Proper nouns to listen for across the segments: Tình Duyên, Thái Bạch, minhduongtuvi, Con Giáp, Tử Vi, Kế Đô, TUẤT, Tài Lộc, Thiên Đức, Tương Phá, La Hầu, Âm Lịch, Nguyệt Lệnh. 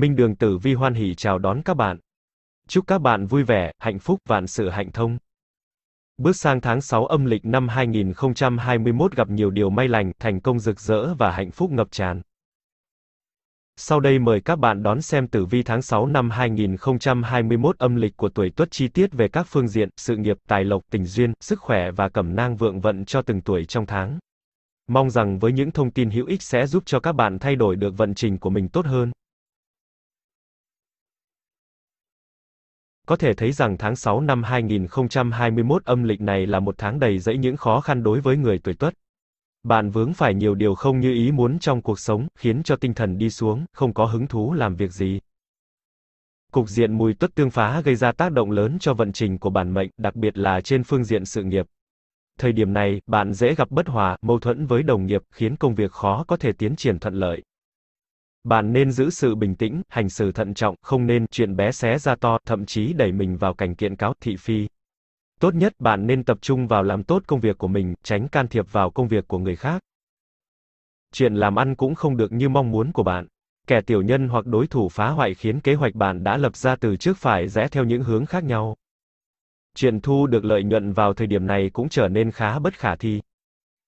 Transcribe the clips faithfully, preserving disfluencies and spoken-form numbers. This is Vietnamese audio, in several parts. Minh Đường Tử Vi hoan hỉ chào đón các bạn. Chúc các bạn vui vẻ, hạnh phúc, vạn sự hạnh thông. Bước sang tháng sáu âm lịch năm hai nghìn không trăm hai mươi mốt gặp nhiều điều may lành, thành công rực rỡ và hạnh phúc ngập tràn. Sau đây mời các bạn đón xem tử vi tháng sáu năm hai nghìn không trăm hai mươi mốt âm lịch của tuổi Tuất chi tiết về các phương diện, sự nghiệp, tài lộc, tình duyên, sức khỏe và cẩm nang vượng vận cho từng tuổi trong tháng. Mong rằng với những thông tin hữu ích sẽ giúp cho các bạn thay đổi được vận trình của mình tốt hơn. Có thể thấy rằng tháng sáu năm hai nghìn không trăm hai mươi mốt âm lịch này là một tháng đầy dẫy những khó khăn đối với người tuổi Tuất. Bạn vướng phải nhiều điều không như ý muốn trong cuộc sống, khiến cho tinh thần đi xuống, không có hứng thú làm việc gì. Cục diện mùi Tuất tương phá gây ra tác động lớn cho vận trình của bản mệnh, đặc biệt là trên phương diện sự nghiệp. Thời điểm này, bạn dễ gặp bất hòa, mâu thuẫn với đồng nghiệp, khiến công việc khó có thể tiến triển thuận lợi. Bạn nên giữ sự bình tĩnh, hành xử thận trọng, không nên chuyện bé xé ra to, thậm chí đẩy mình vào cảnh kiện cáo, thị phi. Tốt nhất, bạn nên tập trung vào làm tốt công việc của mình, tránh can thiệp vào công việc của người khác. Chuyện làm ăn cũng không được như mong muốn của bạn. Kẻ tiểu nhân hoặc đối thủ phá hoại khiến kế hoạch bạn đã lập ra từ trước phải rẽ theo những hướng khác nhau. Chuyện thu được lợi nhuận vào thời điểm này cũng trở nên khá bất khả thi.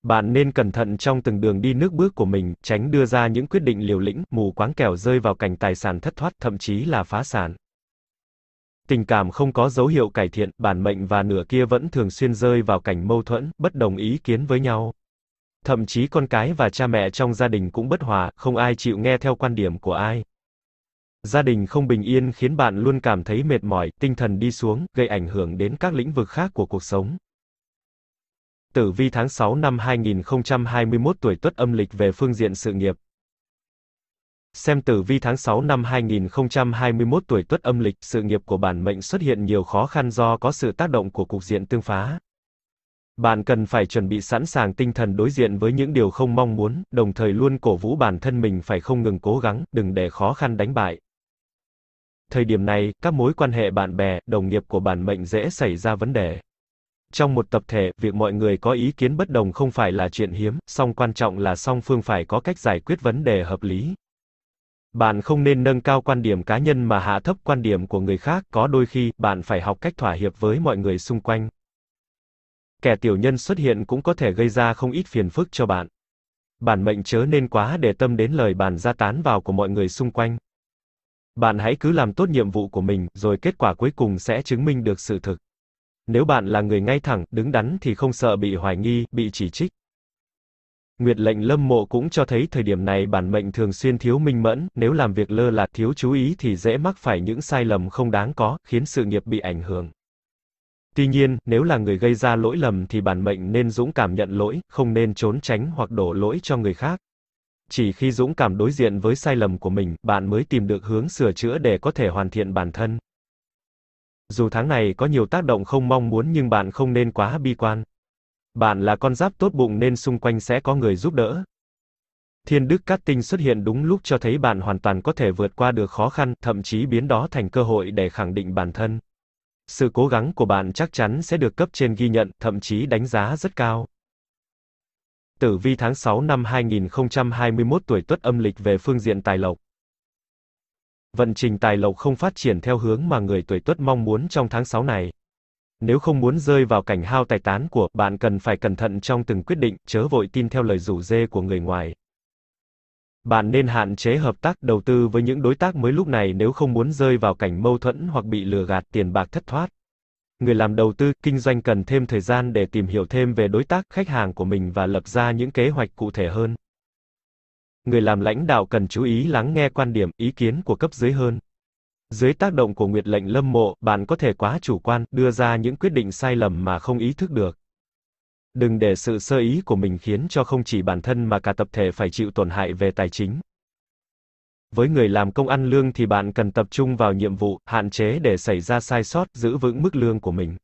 Bạn nên cẩn thận trong từng đường đi nước bước của mình, tránh đưa ra những quyết định liều lĩnh, mù quáng kẻo rơi vào cảnh tài sản thất thoát, thậm chí là phá sản. Tình cảm không có dấu hiệu cải thiện, bản mệnh và nửa kia vẫn thường xuyên rơi vào cảnh mâu thuẫn, bất đồng ý kiến với nhau. Thậm chí con cái và cha mẹ trong gia đình cũng bất hòa, không ai chịu nghe theo quan điểm của ai. Gia đình không bình yên khiến bạn luôn cảm thấy mệt mỏi, tinh thần đi xuống, gây ảnh hưởng đến các lĩnh vực khác của cuộc sống. Tử vi tháng sáu năm hai nghìn không trăm hai mươi mốt tuổi Tuất âm lịch về phương diện sự nghiệp. Xem tử vi tháng sáu năm hai nghìn không trăm hai mươi mốt tuổi Tuất âm lịch, sự nghiệp của bản mệnh xuất hiện nhiều khó khăn do có sự tác động của cục diện tương phá. Bạn cần phải chuẩn bị sẵn sàng tinh thần đối diện với những điều không mong muốn, đồng thời luôn cổ vũ bản thân mình phải không ngừng cố gắng, đừng để khó khăn đánh bại. Thời điểm này, các mối quan hệ bạn bè, đồng nghiệp của bản mệnh dễ xảy ra vấn đề. Trong một tập thể, việc mọi người có ý kiến bất đồng không phải là chuyện hiếm, song quan trọng là song phương phải có cách giải quyết vấn đề hợp lý. Bạn không nên nâng cao quan điểm cá nhân mà hạ thấp quan điểm của người khác, có đôi khi, bạn phải học cách thỏa hiệp với mọi người xung quanh. Kẻ tiểu nhân xuất hiện cũng có thể gây ra không ít phiền phức cho bạn. Bản mệnh chớ nên quá để tâm đến lời bàn ra tán vào của mọi người xung quanh. Bạn hãy cứ làm tốt nhiệm vụ của mình, rồi kết quả cuối cùng sẽ chứng minh được sự thực. Nếu bạn là người ngay thẳng, đứng đắn thì không sợ bị hoài nghi, bị chỉ trích. Nguyệt lệnh lâm mộ cũng cho thấy thời điểm này bản mệnh thường xuyên thiếu minh mẫn, nếu làm việc lơ là thiếu chú ý thì dễ mắc phải những sai lầm không đáng có, khiến sự nghiệp bị ảnh hưởng. Tuy nhiên, nếu là người gây ra lỗi lầm thì bản mệnh nên dũng cảm nhận lỗi, không nên trốn tránh hoặc đổ lỗi cho người khác. Chỉ khi dũng cảm đối diện với sai lầm của mình, bạn mới tìm được hướng sửa chữa để có thể hoàn thiện bản thân. Dù tháng này có nhiều tác động không mong muốn nhưng bạn không nên quá bi quan. Bạn là con giáp tốt bụng nên xung quanh sẽ có người giúp đỡ. Thiên đức cát tinh xuất hiện đúng lúc cho thấy bạn hoàn toàn có thể vượt qua được khó khăn, thậm chí biến đó thành cơ hội để khẳng định bản thân. Sự cố gắng của bạn chắc chắn sẽ được cấp trên ghi nhận, thậm chí đánh giá rất cao. Tử vi tháng sáu năm hai nghìn không trăm hai mươi mốt tuổi Tuất âm lịch về phương diện tài lộc. Vận trình tài lộc không phát triển theo hướng mà người tuổi Tuất mong muốn trong tháng sáu này. Nếu không muốn rơi vào cảnh hao tài tán của, bạn cần phải cẩn thận trong từng quyết định, chớ vội tin theo lời rủ rê của người ngoài. Bạn nên hạn chế hợp tác, đầu tư với những đối tác mới lúc này nếu không muốn rơi vào cảnh mâu thuẫn hoặc bị lừa gạt, tiền bạc thất thoát. Người làm đầu tư, kinh doanh cần thêm thời gian để tìm hiểu thêm về đối tác, khách hàng của mình và lập ra những kế hoạch cụ thể hơn. Người làm lãnh đạo cần chú ý lắng nghe quan điểm, ý kiến của cấp dưới hơn. Dưới tác động của nguyệt lệnh lâm mộ, bạn có thể quá chủ quan, đưa ra những quyết định sai lầm mà không ý thức được. Đừng để sự sơ ý của mình khiến cho không chỉ bản thân mà cả tập thể phải chịu tổn hại về tài chính. Với người làm công ăn lương thì bạn cần tập trung vào nhiệm vụ, hạn chế để xảy ra sai sót, giữ vững mức lương của mình.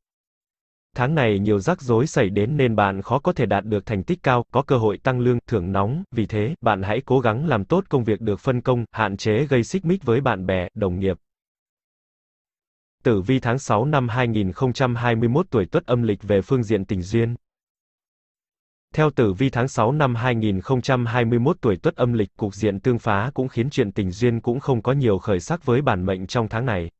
Tháng này nhiều rắc rối xảy đến nên bạn khó có thể đạt được thành tích cao, có cơ hội tăng lương, thưởng nóng, vì thế, bạn hãy cố gắng làm tốt công việc được phân công, hạn chế gây xích mích với bạn bè, đồng nghiệp. Tử vi tháng sáu năm hai nghìn không trăm hai mươi mốt tuổi Tuất âm lịch về phương diện tình duyên. Theo tử vi tháng sáu năm hai nghìn không trăm hai mươi mốt tuổi Tuất âm lịch, cục diện tương phá cũng khiến chuyện tình duyên cũng không có nhiều khởi sắc với bản mệnh trong tháng này.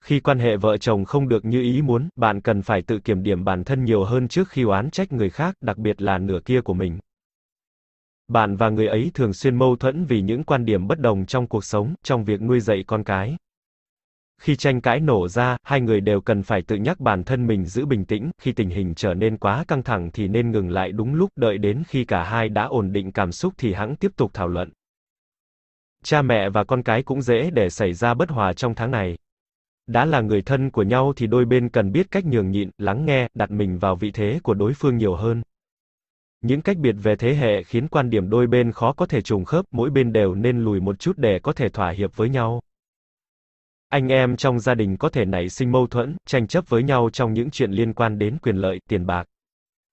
Khi quan hệ vợ chồng không được như ý muốn, bạn cần phải tự kiểm điểm bản thân nhiều hơn trước khi oán trách người khác, đặc biệt là nửa kia của mình. Bạn và người ấy thường xuyên mâu thuẫn vì những quan điểm bất đồng trong cuộc sống, trong việc nuôi dạy con cái. Khi tranh cãi nổ ra, hai người đều cần phải tự nhắc bản thân mình giữ bình tĩnh, khi tình hình trở nên quá căng thẳng thì nên ngừng lại đúng lúc, đợi đến khi cả hai đã ổn định cảm xúc thì hẵng tiếp tục thảo luận. Cha mẹ và con cái cũng dễ để xảy ra bất hòa trong tháng này. Đã là người thân của nhau thì đôi bên cần biết cách nhường nhịn, lắng nghe, đặt mình vào vị thế của đối phương nhiều hơn. Những cách biệt về thế hệ khiến quan điểm đôi bên khó có thể trùng khớp, mỗi bên đều nên lùi một chút để có thể thỏa hiệp với nhau. Anh em trong gia đình có thể nảy sinh mâu thuẫn, tranh chấp với nhau trong những chuyện liên quan đến quyền lợi, tiền bạc.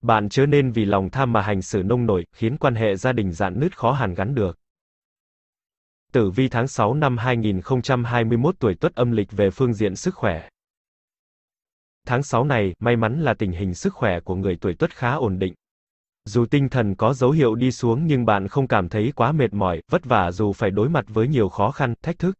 Bạn chớ nên vì lòng tham mà hành xử nông nổi, khiến quan hệ gia đình rạn nứt khó hàn gắn được. Tử vi tháng sáu năm hai nghìn không trăm hai mươi mốt tuổi Tuất âm lịch về phương diện sức khỏe. Tháng sáu này, may mắn là tình hình sức khỏe của người tuổi Tuất khá ổn định. Dù tinh thần có dấu hiệu đi xuống nhưng bạn không cảm thấy quá mệt mỏi, vất vả dù phải đối mặt với nhiều khó khăn, thách thức.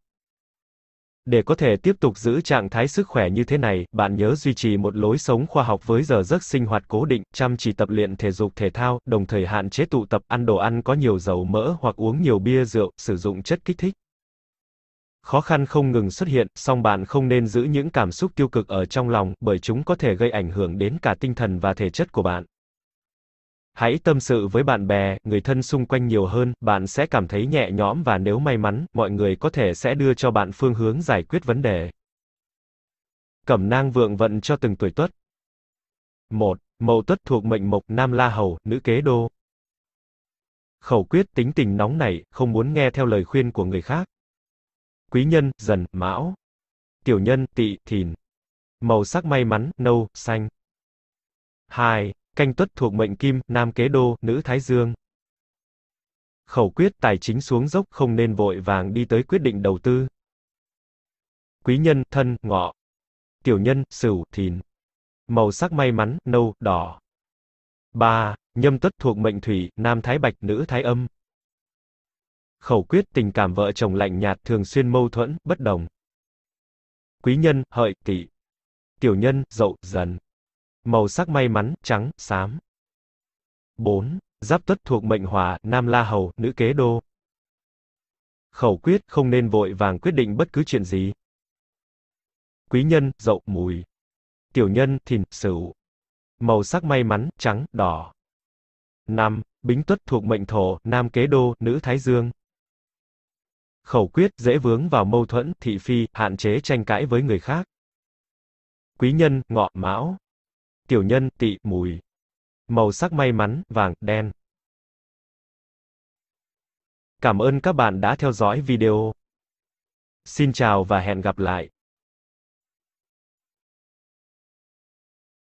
Để có thể tiếp tục giữ trạng thái sức khỏe như thế này, bạn nhớ duy trì một lối sống khoa học với giờ giấc sinh hoạt cố định, chăm chỉ tập luyện thể dục thể thao, đồng thời hạn chế tụ tập, ăn đồ ăn có nhiều dầu mỡ hoặc uống nhiều bia rượu, sử dụng chất kích thích. Khó khăn không ngừng xuất hiện, song bạn không nên giữ những cảm xúc tiêu cực ở trong lòng, bởi chúng có thể gây ảnh hưởng đến cả tinh thần và thể chất của bạn. Hãy tâm sự với bạn bè, người thân xung quanh nhiều hơn, bạn sẽ cảm thấy nhẹ nhõm và nếu may mắn, mọi người có thể sẽ đưa cho bạn phương hướng giải quyết vấn đề. Cẩm nang vượng vận cho từng tuổi Tuất. một. Mậu Tuất thuộc mệnh mộc, nam la hầu, nữ kế đô. Khẩu quyết: tính tình nóng nảy, không muốn nghe theo lời khuyên của người khác. Quý nhân: Dần, Mão. Tiểu nhân: Tỵ, Thìn. Màu sắc may mắn: nâu, xanh. hai. Canh Tuất thuộc mệnh kim, nam kế đô, nữ thái dương. Khẩu quyết: tài chính xuống dốc, không nên vội vàng đi tới quyết định đầu tư. Quý nhân: Thân, Ngọ. Tiểu nhân: Sửu, Thìn. Màu sắc may mắn: nâu, đỏ. ba. Nhâm Tuất thuộc mệnh thủy, nam thái bạch, nữ thái âm. Khẩu quyết: tình cảm vợ chồng lạnh nhạt, thường xuyên mâu thuẫn, bất đồng. Quý nhân: Hợi, Tỵ. Tiểu nhân: Dậu, Dần. Màu sắc may mắn: trắng, xám. bốn. Giáp Tuất thuộc mệnh hỏa, nam la hầu, nữ kế đô. Khẩu quyết: không nên vội vàng quyết định bất cứ chuyện gì. Quý nhân: Dậu, Mùi. Tiểu nhân: Thìn, Sửu. Màu sắc may mắn: trắng, đỏ. năm. Bính Tuất thuộc mệnh thổ, nam kế đô, nữ thái dương. Khẩu quyết: dễ vướng vào mâu thuẫn, thị phi, hạn chế tranh cãi với người khác. Quý nhân: Ngọ, Mão. Tiểu nhân: Tỵ, Mùi. Màu sắc may mắn: vàng, đen. Cảm ơn các bạn đã theo dõi video. Xin chào và hẹn gặp lại.